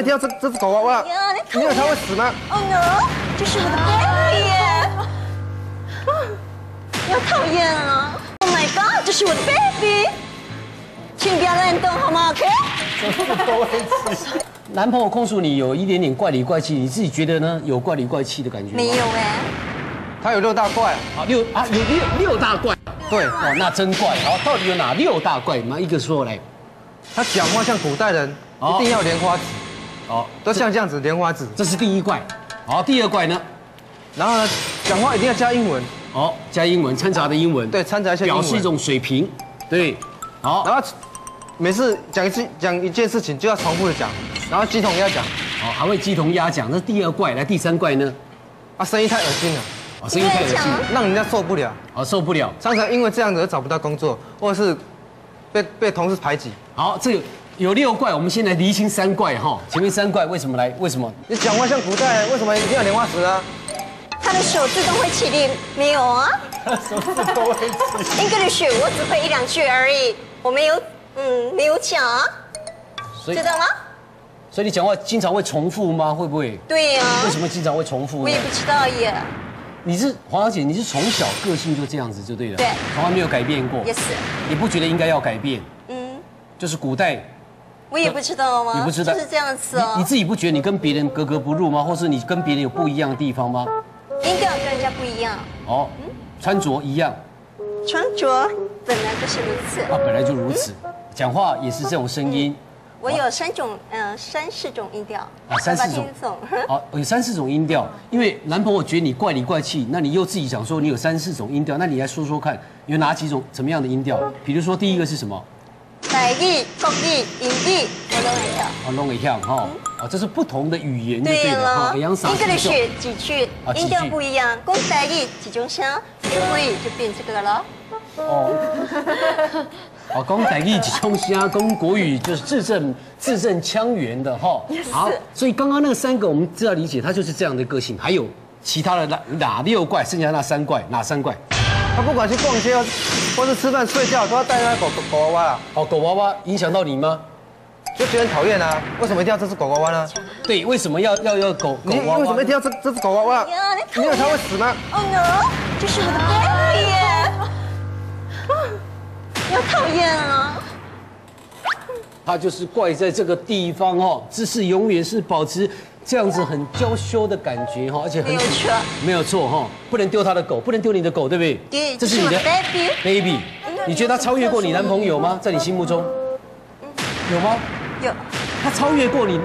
那天要这只狗娃娃，你以为它会死吗 ？Oh no！ 这是我的 baby， 你好讨厌啊 ！Oh my god！ 这是我的 baby， 请你不要乱动好吗 ？OK？ 男朋友控诉你有一点点怪里怪气，你自己觉得呢？有怪里怪气的感觉？没有哎。他有六大怪啊，有六大怪。对，哇，那真怪。好，到底有哪六大怪？你一个说来。他讲话像古代人，一定要莲花指。 哦，都像这样子莲花指，这是第一怪。好，第二怪呢？然后呢，讲话一定要加英文。哦，加英文，掺杂的英文。对，掺杂一些英文，表示一种水平。对，好。然后每次讲一件事情就要重复的讲，然后鸡同鸭讲。哦，还会鸡同鸭讲，那第二怪。来，第三怪呢？啊，声音太恶心了。哦，声音太恶心，让人家受不了。哦，受不了。常常因为这样子而找不到工作，或者是被同事排挤。好，这个。 有六怪，我们先来厘清三怪哈。前面三怪为什么来？为什么你讲话像古代？为什么一定要莲花指啊？他的手自动会起立，没有啊？手自动会起立。English 我只会一两句而已，我没有讲啊。知道吗？所以你讲话经常会重复吗？会不会？对呀。为什么经常会重复？我也不知道耶。你是黄小姐，你是从小个性就这样子就对了，对，从来没有改变过，也是，也不觉得应该要改变，嗯，就是古代。 我也不知道吗？你不知道就是这样子哦。你自己不觉得你跟别人格格不入吗？或是你跟别人有不一样的地方吗？应该要跟人家不一样。哦，穿着一样。穿着本来就是如此。啊，本来就如此。讲话也是这种声音。我有三四种音调。啊，3、4种。好，有3、4种音调。因为男朋友觉得你怪里怪气，那你又自己想说你有3、4种音调，那你来说说看，有哪几种怎么样的音调？比如说第一个是什么？ 台语、国语、英语，我拢会跳。我拢会跳哈，哦，这是不同的语言就对了哈。一样嗓子。English 几句，音调不一样。讲台语几种声，国语就变这个了。哦，哦，讲台语几种声，讲国语就是字正腔圆的哈。好，所以刚刚那3个我们知道理解，他就是这样的个性。还有其他的哪6怪，剩下那3怪，哪3怪？ 他不管去逛街，或是吃饭睡觉，都要带那狗娃娃啦。哦，狗娃娃影响到你吗？就觉得很讨厌啊！为什么一定要这只狗娃娃呢？对，为什么要狗娃娃？为什么一定要这只狗娃娃？你以为它会死吗 ？Oh no！ 这是我的 baby 耶！你好讨厌啊！他就是怪在这个地方哦，姿势永远是保持。 这样子很娇羞的感觉哈，而且很没有错哈，不能丢他的狗，不能丢你的狗，对不对？对，这是你的 baby。你觉得他超越过你男朋友吗？在你心目中，有吗？有。他超越过你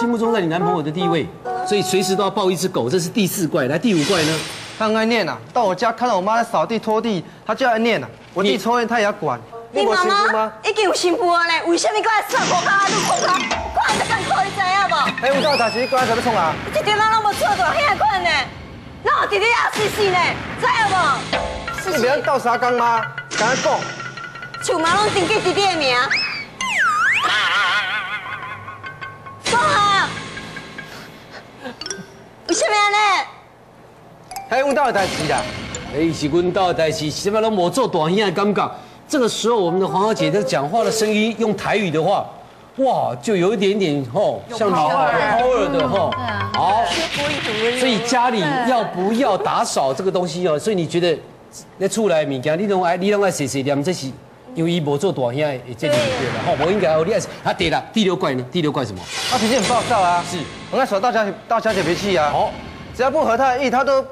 心目中在你男朋友的地位，所以随时都要抱一只狗，这是第4怪。来第5怪呢？他很爱念啊，到我家看到我妈在扫地拖地，他就爱念啊。我弟抽烟他也要管。你妈妈已经有媳妇了，为什么还要管他？管他？ 哎，我到大学过来，怎么创啊？这点咱拢无做过，遐款呢，那弟弟也死死呢，知影无？你不要到三工吗？敢讲？厝嘛拢登记弟弟的名。讲啊！为什么呢？哎，我到的代志啦。哎，是阮到的代志，什么拢无做，大兄的感觉。这个时候，我们的黄小姐在讲话的声音，用台语的话。 哇，就有一点点吼，像老power的吼，好，所以家里要不要打扫这个东西哦？所以你觉得那出来物件，你拢爱洗洗念，这是因为伊无做大兄的，这就是对了吼。我应该哦，你也是啊，对了。第6怪呢？第6怪什么？他脾气很暴躁啊，是很爱耍大小姐脾气啊。好，只要不合他的意，他都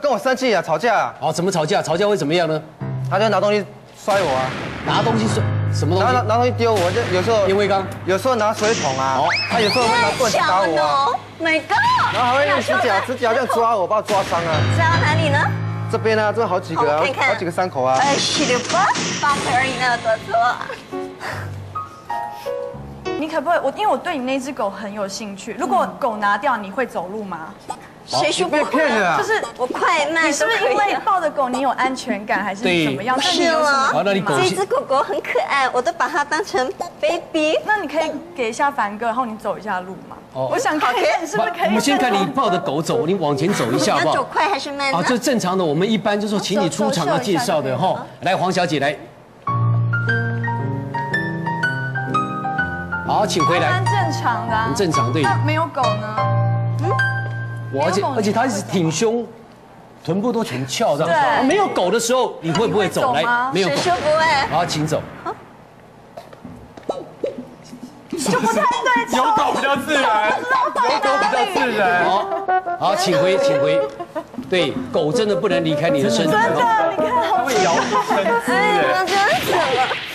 跟我生气啊，吵架啊。好，怎么吵架？吵架会怎么样呢？他就拿东西摔我啊，拿东西摔。 什么东西？拿东西丢我，就有时候烟灰缸，有时候拿水桶啊，哦，他有时候会拿棍子打我啊，每个，然后还会用指甲这样抓我，把我抓伤啊。抓到哪里呢？这边啊，这好几个啊，好几个伤口啊。26、8个而已，那有多多？你可不可以？因为我对你那只狗很有兴趣。如果狗拿掉，你会走路吗？ 谁说被骗了？就是我快慢，你是不是因为抱着狗你有安全感，还是怎么样？但你有什么？好，那你这只狗狗很可爱，我都把它当成 baby。那你可以给一下凡哥，然后你走一下路嘛。哦，我想看你是不是可以。我们先看你抱着狗走，你往前走一下好不好？走快还是慢？啊，这正常的，我们一般就说请你出场要介绍的哈。来，黄小姐来。好，请回来。蛮正常的，很正常，对。那没有狗呢？嗯，而且它是挺胸，臀部都挺翘，这样。对。没有狗的时候，你会不会走？来，没有狗。谁说不会？好，请走。就不太对。有狗比较自然。有狗比较自然。好，请回。对，狗真的不能离开你的身体。真的，你看，它会咬你身子。哎，你们真是。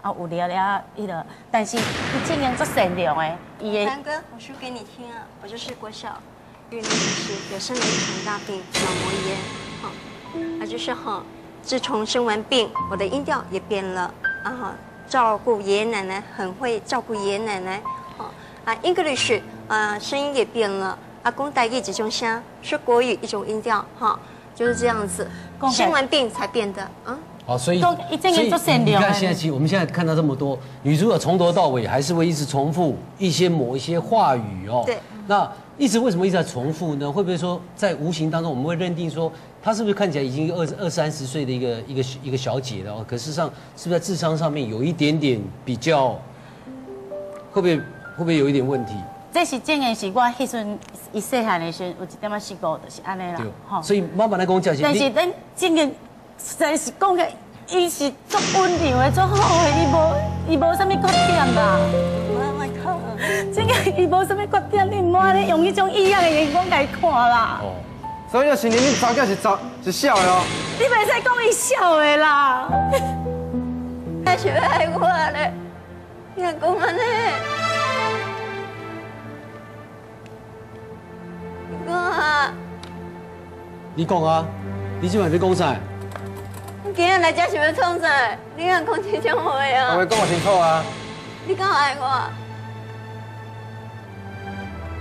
啊，有聊聊迄个，但是伊竟然做善良诶，伊诶。南哥，我说给你听啊，我就是国小运动时有生了一场大病，脑膜炎，哈、哦，啊就是哈、哦，自从生完病，我的音调也变了，啊哈，照顾爷爷奶奶，很会照顾爷爷奶奶，哦，啊 English， 声音也变了，啊，讲台语一种声，说国语一种音调，哈、哦，就是这样子，生完病才变的，啊。 好，所以你看现在，其实我们现在看到这么多，你如果从头到尾还是会一直重复某一些话语哦。对。那为什么一直在重复呢？会不会说在无形当中，我们会认定说她是不是看起来已经二三十岁的一个小姐了？可事实上，是不是在智商上面有一点点比较？会不会有一点问题？这是真的，是我迄阵一细汉的时候有一点仔失误，就是安尼啦。对。所以妈妈来跟我讲一下。但是咱真的。 实在是讲起，伊是足温柔的、足好的，伊无啥物缺点啦。我靠，真个伊无啥物缺点，你唔好咧用迄种异样的眼光来看啦。哦，所以要是你查起是笑的哦。你袂使讲伊笑的啦。还是要爱我咧，你若讲安尼，你讲啊，你今晚在讲啥？ 今日来这是要创啥？你敢讲这种话啊？我会讲清楚啊！你敢爱我？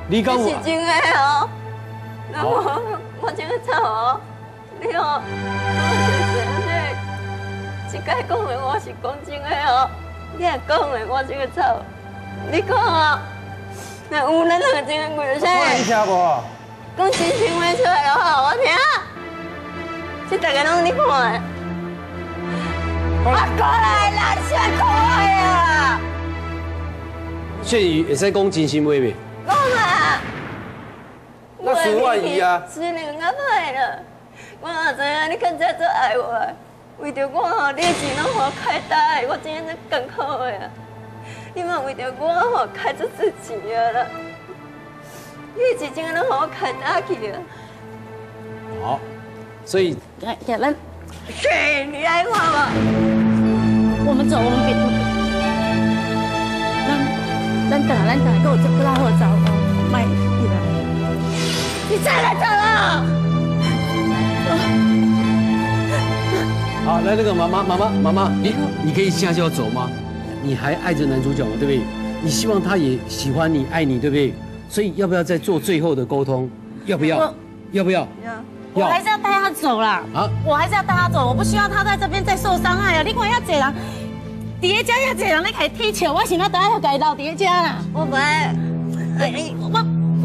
你讲是真的哦，那我真的错哦。你哦，我就是安尼，一概讲的我是讲真的哦，你若讲的我真的错。你讲哦，那有咱两个真的关系？我你听无？讲真心话出来就好，我听。这大家拢你看。 我过来啦，真可爱啊！所以会使讲真心话未？讲啊！我是万一啊！心灵较歹啦，我也知影你肯定足爱我，为着我吼，你钱拢互开呆，我真正足艰苦的啊！你嘛为着我吼开足多钱啊啦，你钱真正拢互我开呆去啊！好，所以咱。 是，你爱我吗？我们走，我们别动。咱等，给我这不拉火找我卖你了。你再来找了。好，来那个妈妈，你可以现在就要走吗？你还爱着男主角吗？对不对？你希望他也喜欢你、爱你，对不对？所以要不要再做最后的沟通？要不要？ 我还是要带他走啦！啊，我还是要带他走，我不希望他在这边再受伤害啊！你看遐侪人，底下家遐侪人咧开踢球，我想要等下要家留底下家啦。我不爱，我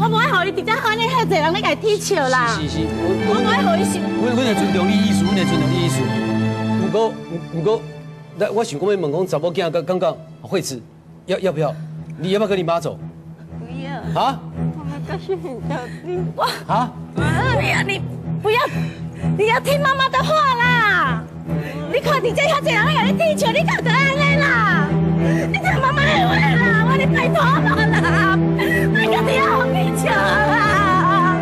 不爱，让伊底下看咧遐侪人咧开踢球啦。是，我不爱让伊想。我来尊重你意思，我来尊重你意思。不过，那我想讲要问讲，查某囝刚惠子，要不要？你要不要跟你妈走？不要。啊？我们家是很小的。哇！啊！你。 你要听妈妈的话啦！你看你这下这样，你踢球，你搞得安尼啦！你听妈妈的话啦，我咧拜托我啦，别个你好踢球啦！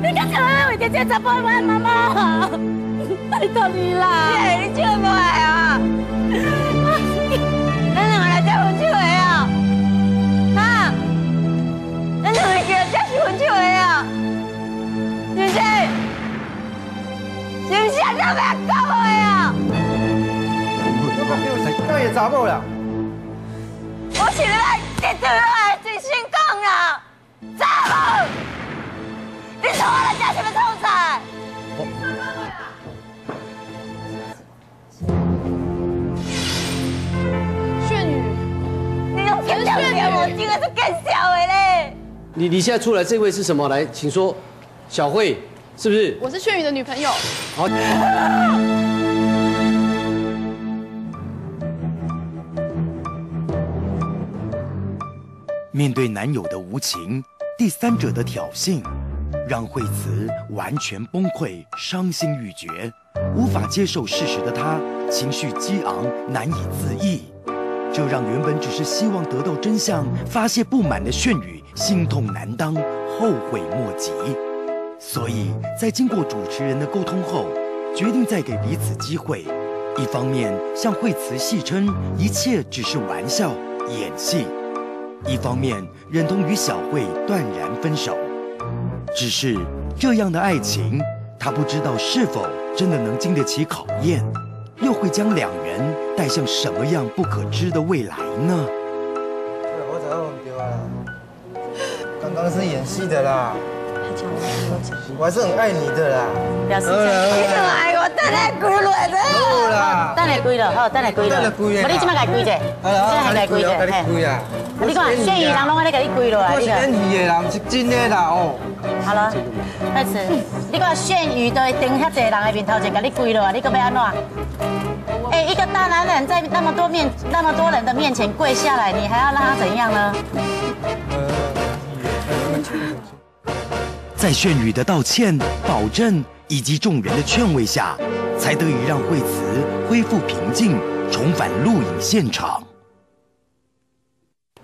你干啥为着这查甫玩妈妈？拜托你啦！姐，你笑不来啊？咱两个来结婚笑的啊？哈？咱两个来结婚笑的啊？姐姐。 你们现在要搞我呀！我讲你有啥搞野查某啦？我是来得罪我的真心讲啦，这个是更小的嘞。你现在出来这位是什么？来，请说，小慧是不是？我是炫宇的女朋友。好。面对男友的无情，第三者的挑衅，让惠慈完全崩溃，伤心欲绝。 无法接受事实的他，情绪激昂，难以自抑，这让原本只是希望得到真相、发泄不满的炫宇心痛难当，后悔莫及。所以在经过主持人的沟通后，决定再给彼此机会。一方面向惠慈戏称一切只是玩笑、演戏；一方面忍痛与小慧断然分手。只是这样的爱情，他不知道是否 真的能经得起考验，又会将两人带向什么样不可知的未来呢？我找到很丢啊！刚刚是演戏的啦，我还是很爱你的啦。表示你怎么爱我？等下跪落去啦！等下跪了，好，等下跪了。我你今麦给跪者，今麦给跪者，嘿。你看，炫宇人拢安尼给你跪落来，我是演戏的啦，唔是真的啦哦。 好了，开始。你看炫宇在顶遐侪人的面头前，甲你跪落啊，你搁要安怎？哎，一个大男人在那么多人的面前跪下来，你还要让他怎样呢？在炫宇的道歉、保证以及众人的劝慰下，才得以让惠慈恢复平静，重返录影现场。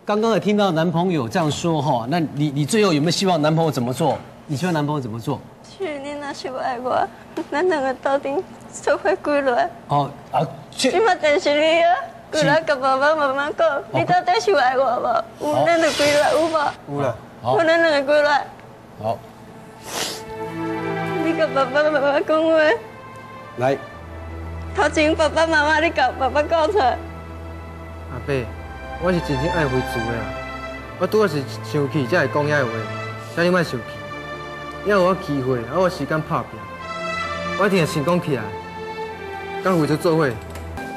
刚刚也听到男朋友这样说哈，那你最后有没有希望男朋友怎么做？你希望男朋友怎么做？去你那是不爱我，咱两个到底做伙归来。哦啊，去。你嘛真是你啊，归来跟爸爸妈妈讲，你到底是爱我无？有咱就归来有无？有啦。好。咱两个归来。好。你跟爸爸妈妈讲话。来。头前爸爸妈妈，你跟爸爸讲出来。阿伯。 我是真心爱惠慈的啦，我拄仔是生气才会讲遐个话，请你莫生气，还有我机会，还有我时间打拼，我一定会成功起来。跟惠慈做伙，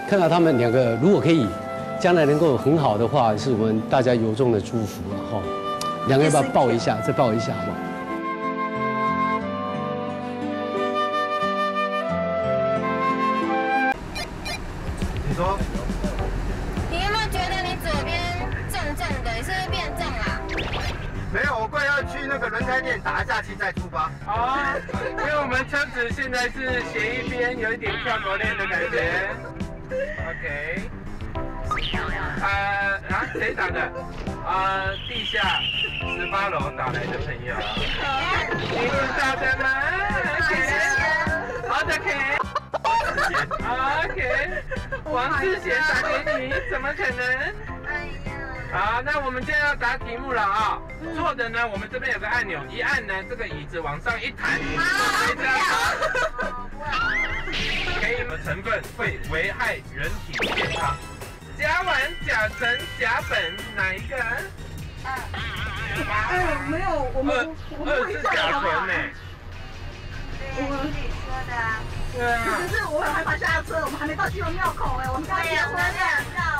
看到他们两个如果可以，将来能够很好的话，是我们大家由衷的祝福了哈。两个要不要抱一下？再抱一下好不好？ 打下去再出发。哦，因为我们车子现在是斜一边，有一点像磨练的感觉。OK。谁打的？地下18楼打来的朋友。你们打的吗 ？OK。王志贤打给你，怎么可能？ 好，那我们现在要答题目了啊！错的呢，我们这边有个按钮，一按呢，这个椅子往上一弹，就这样。可以的成分会危害人体健康。甲烷、甲醇、甲苯，哪一个？没有，我们二是甲醇呢。我自己说的啊。对啊。只是我很害怕下车，我们还没到金门庙口哎，我们刚结婚两周。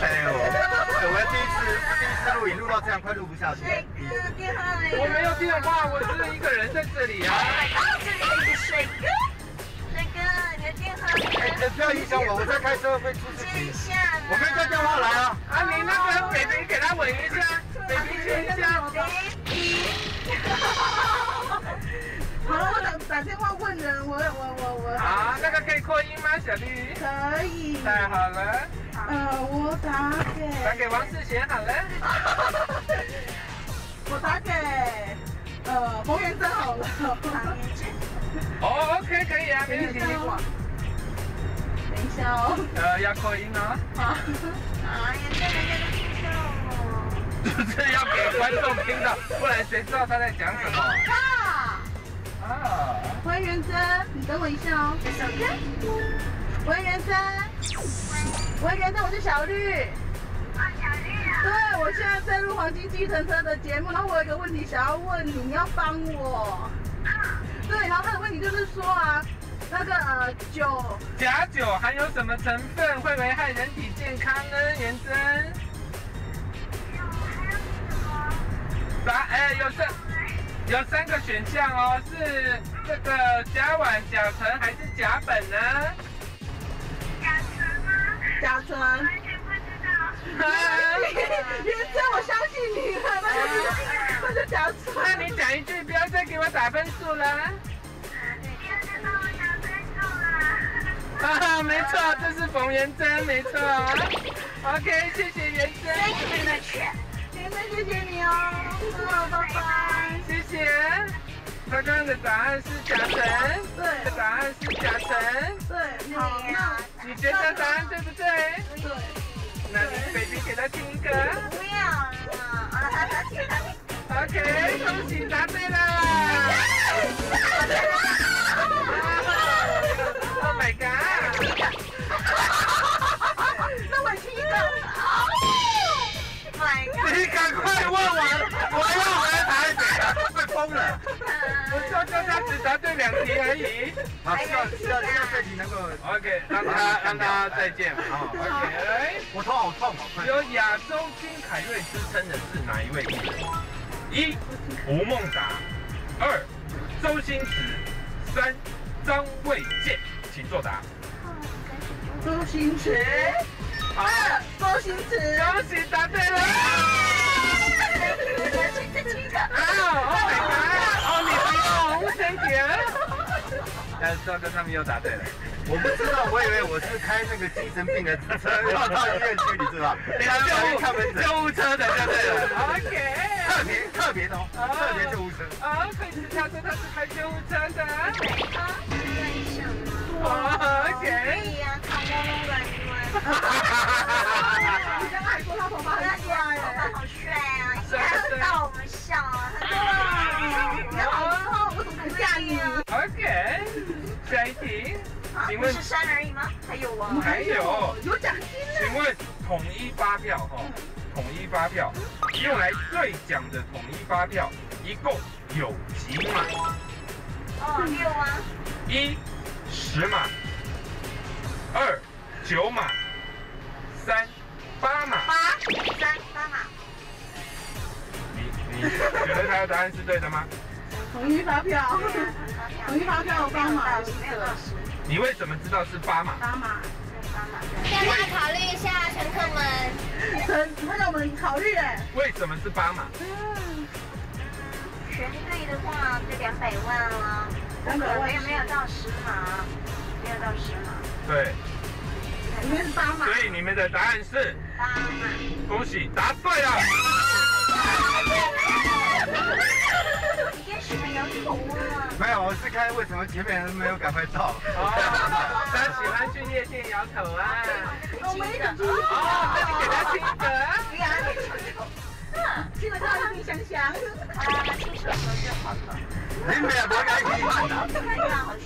哎呦，我第一次录影录到这样，快录不下去。我没有电话，我只有一个人在这里啊。 不要影响我，我在开车会出事情。我们叫电话来啊！啊，你那个 baby 给他吻一下 ，baby 亲一下。好了，我打电话问人，我。啊，那个可以扩音吗，小绿？可以。太好了。我打给王世贤好了。我打给冯元珍好了。哦 ，OK， 可以啊，没问题。 要扩音啊！啊，也真的要听到哦。这要给观众听到，不然谁知道他在讲什么？啊！啊！喂，元真，你等我一下哦。喂，元真。喂，元真，我是小绿。啊，小绿啊。对，我现在在录黄金计程车的节目，然后我有一个问题想要问你，你要帮我。啊。对，然后那个问题就是说啊。 那个酒，假酒含有什么成分会危害人体健康呢？元真，有还有什么？有三个选项哦，是这个甲烷、甲醇还是甲苯呢？甲醇吗？甲醇。完全不知道。元真，我相信你了，那就甲醇。那你讲一句，不要再给我打分数了。 啊，没错，这是冯元真，没错。OK， 谢谢元真，元真谢谢你哦，拜拜，谢谢。刚刚的答案是甲醇，对，答案是甲醇，对，好，那你觉得答案对不对？对。那你 baby 给他听一个。不要了。OK， 恭喜答对了。 Oh my god！ 那我第一个 ，Oh my god！ 你赶快问完，我要回台北了，快疯了！我说叫他只答对2题而已。好，希望这题能够 OK， 让他再见。好 ，OK。我头好痛，好快。有亚洲金凯瑞之称的是哪一位艺人？1吴孟达，2周星驰，3张卫健。 请作答。周星驰。好，周星驰。恭喜答对了。哦，你还有5点。但是赵哥他们又答对了。我不知道，我以为我是开那个精神病的车要到医院去，你知道？救护车的就对了。OK。特别哦，特别救护车。啊，可以，他说他是开救护车的。为什么？ 哇！OK。你跟海波他头发很帅哎，好帅啊！一下到我们笑啊，你好，我怎么不嫁你啊 ？OK。下一题，请问是3而已吗？还有啊，还有有奖金呢。请问统一发票，用来兑奖的统一发票一共有几码？哦，6啊。1。 10码，29码，38码。8 3 8码。你觉得他的答案是对的吗？统一发票8码。你为什么知道是8码？8码。现在考虑一下，乘客们。那我们考虑哎。为什么是8码？全对的话就200万了。 我也没有到10码，没有到10码。对，你们是8码。所以你们的答案是8码。恭喜答对了。你跟什么摇头啊？没有，我是看为什么前面人没有赶快到。哦，他喜欢去夜店摇头啊。我没有。哦，那你给他听歌。 听了他让你想想，啊，出手了就好了。你们也不该批判的。对啊，好凶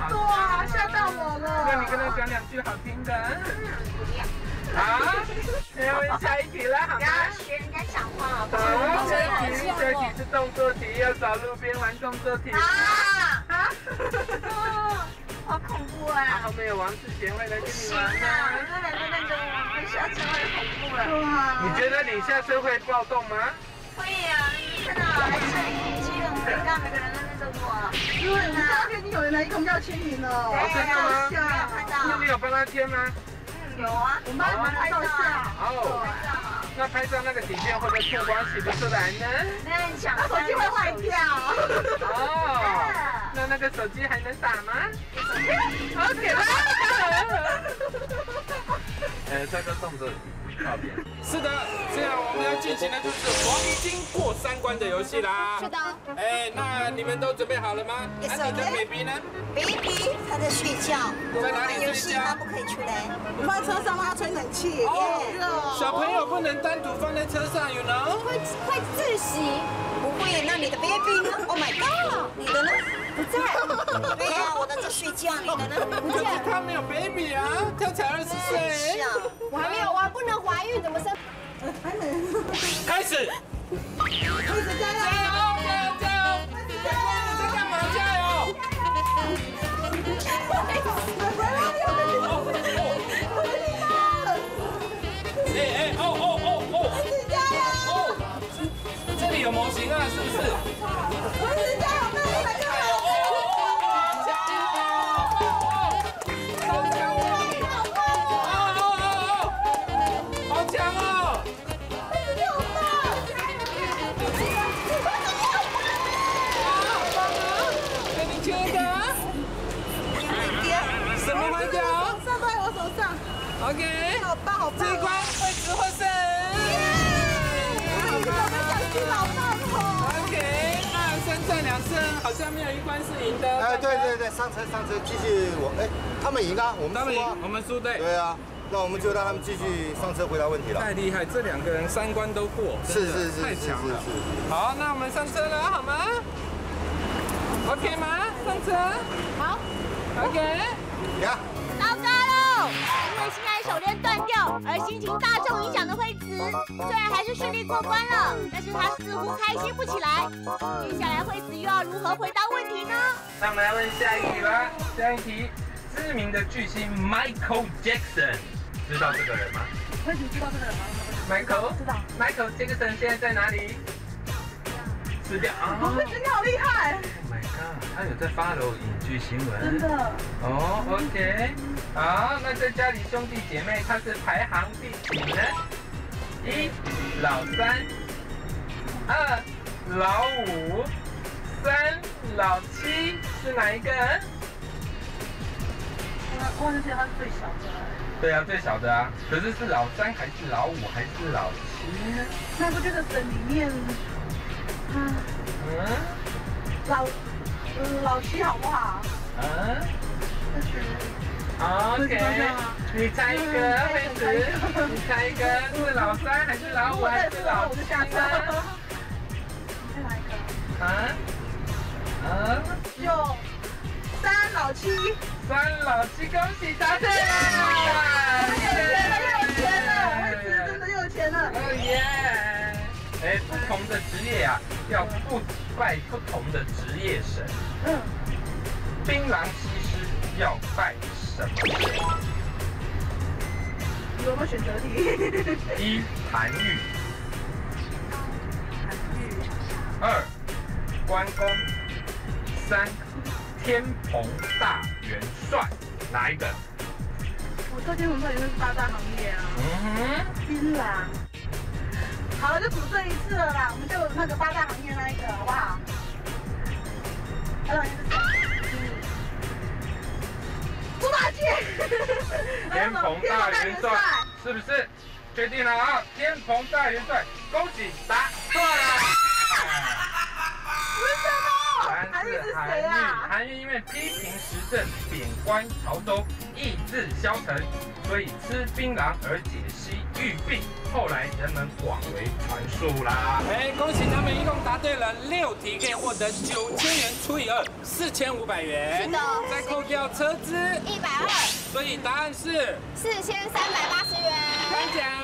啊！对啊，吓到我了。那你跟他讲2句好听的。不要。好，那我们下一题了，好吗？不要学人家讲话。好，这题是动作题，要找路边玩动作题。啊！好恐怖啊！后面有王世贤会来跟你玩呢。那2个人。 下车会恐怖了。你觉得你下车会暴动吗？会呀，看到还是很激动，让每个人都认识我。因为你昨天已经有人来一桶要签名了。真的吗？没有看到。那你有帮他签吗？有啊，我帮他拍照。哦。那拍照那个底片会不会曝光洗不出来呢？那想手机会坏掉。哦。那个手机还能打吗？好可爱。这个动作靠边。是的，现在我们要进行的就是黄金过三关的游戏啦。是的。哎，那你们都准备好了吗？那你的 Baby 呢 ？Baby 他在睡觉。在哪里睡觉？他不可以出来。我放车上，让他吹冷气。哦，热哦。小朋友不能单独放在车上 ，you know？ 会窒息。不会，那你的 Baby 呢 ？Oh my God！ 你的呢？ 不在，对呀，我在这睡觉，你的呢？不在，他没有 baby 啊，他才20岁。是啊，我还没有，我还不能怀孕，怎么生？还能。开始。开始加油！加油！加油！加油！在干嘛？加油！加油！这里有模型啊，是不是？加油！ OK， 好棒好棒！这一关惠子获胜。我们想去老棒哦。OK， 那3战2胜，好像没有一关是赢的。哎，对对对，上车，继续我哎，他们赢啊，我们输啊，我们输对。对啊，那我们就让他们继续上车回答问题了。太厉害，这2个人3关都过，是太强了。好，那我们上车了，好吗 ？OK 吗？上车。好。OK。呀。到家。 因为心爱手链断掉而心情大受影响的惠子，虽然还是顺利过关了，但是她似乎开心不起来。接下来惠子又要如何回答问题呢？那我们来问下一题吧。下一题，知名的巨星 Michael Jackson， 知道这个人吗？惠子知道这个人吗 ？Michael 知道。Michael Jackson 现在在哪里？死掉啊！惠子你好厉害。 他有在follow影剧新闻，真的哦。OK， 好，那在家里兄弟姐妹他是排行第几呢？1老3，2老5，3老7，是哪一个？我忘记他是最小的。对啊，最小的啊。可是是老3还是老5还是老7呢？那不就是省里面，老七好不好？嗯，OK， 你猜一个，惠子，你猜一个是老3还是老5还是老7呢？再来一个。3老7，恭喜答对了！又有钱了，惠子真的又有钱了。哦耶！哎，不同的职业啊，要不。 拜不同的职业神，槟榔西施要拜什么神？有没有选择题？1韩愈，2关公，3天蓬大元帅，哪一个？我知道天蓬大元帅是8大行业啊。嗯哼，槟榔。 好了，就赌这一次了啦，我们就那个8大行业那一个，好不好？猪八戒，天蓬大元帅是不是？确定了啊！天蓬大元帅，恭喜答错了。不是吗？韩愈是谁啊？韩愈因为批评时政、贬官潮州、意志消沉，所以吃槟榔而解析郁病。 后来人们广为传述啦。哎，恭喜他们一共答对了6题，可以获得9000元除以2，4500元。是的。再扣掉车资120，所以答案是4380元。颁奖。